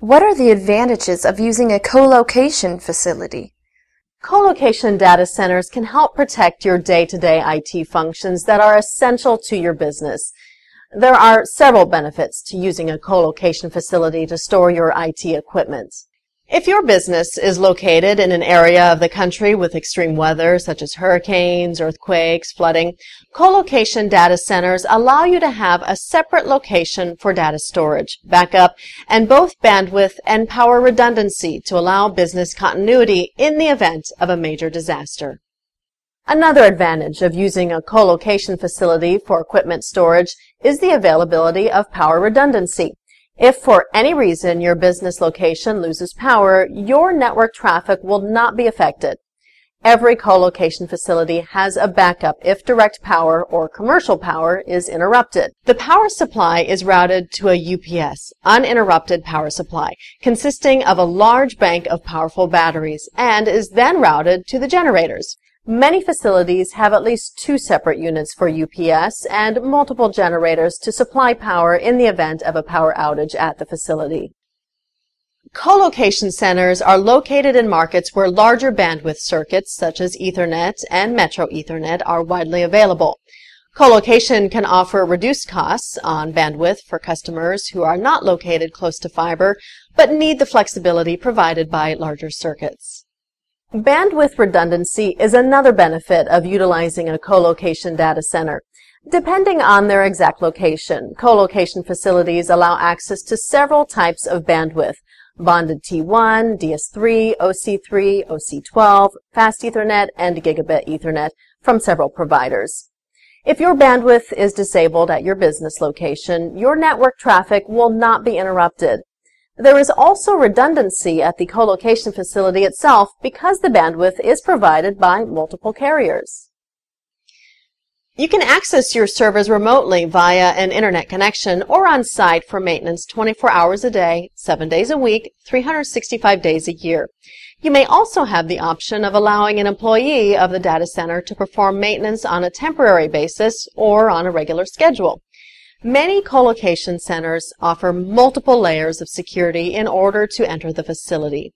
What are the advantages of using a co-location facility? Co-location data centers can help protect your day-to-day IT functions that are essential to your business. There are several benefits to using a co-location facility to store your IT equipment. If your business is located in an area of the country with extreme weather, such as hurricanes, earthquakes, flooding, co-location data centers allow you to have a separate location for data storage, backup, and both bandwidth and power redundancy to allow business continuity in the event of a major disaster. Another advantage of using a co-location facility for equipment storage is the availability of power redundancy. If for any reason your business location loses power, your network traffic will not be affected. Every co-location facility has a backup if direct power or commercial power is interrupted. The power supply is routed to a UPS, uninterrupted power supply, consisting of a large bank of powerful batteries, and is then routed to the generators. Many facilities have at least two separate units for UPS and multiple generators to supply power in the event of a power outage at the facility. Co-location centers are located in markets where larger bandwidth circuits such as Ethernet and Metro Ethernet are widely available. Co-location can offer reduced costs on bandwidth for customers who are not located close to fiber but need the flexibility provided by larger circuits. Bandwidth redundancy is another benefit of utilizing a co-location data center. Depending on their exact location, co-location facilities allow access to several types of bandwidth: Bonded T1, DS3, OC3, OC12, Fast Ethernet, and Gigabit Ethernet from several providers. If your bandwidth is disabled at your business location, your network traffic will not be interrupted. There is also redundancy at the co-location facility itself because the bandwidth is provided by multiple carriers. You can access your servers remotely via an internet connection or on site for maintenance 24 hours a day, 7 days a week, 365 days a year. You may also have the option of allowing an employee of the data center to perform maintenance on a temporary basis or on a regular schedule. Many co-location centers offer multiple layers of security in order to enter the facility.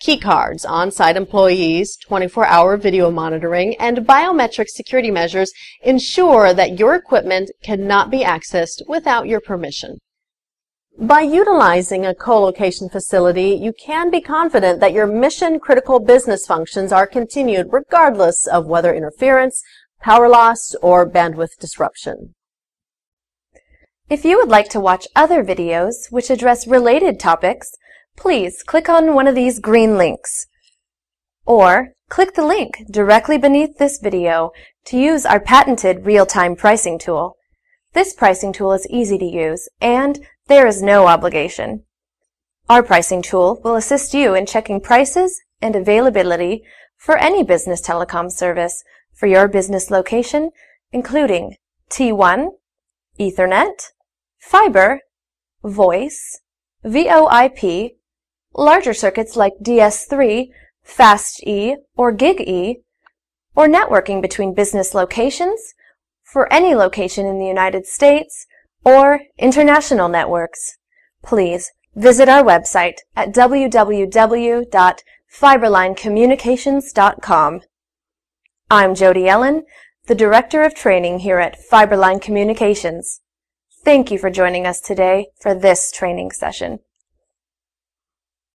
Keycards, on-site employees, 24-hour video monitoring, and biometric security measures ensure that your equipment cannot be accessed without your permission. By utilizing a co-location facility, you can be confident that your mission-critical business functions are continued regardless of weather interference, power loss, or bandwidth disruption. If you would like to watch other videos which address related topics, please click on one of these green links, or click the link directly beneath this video to use our patented real-time pricing tool. This pricing tool is easy to use, and there is no obligation. Our pricing tool will assist you in checking prices and availability for any business telecom service for your business location, including T1, Ethernet, fiber, voice, VoIP, larger circuits like DS3, Fast E, or Gig E, or networking between business locations, for any location in the United States, or international networks. Please visit our website at www.fiberlinecommunications.com. I'm Jody Ellen, the Director of Training here at Fiberline Communications. Thank you for joining us today for this training session.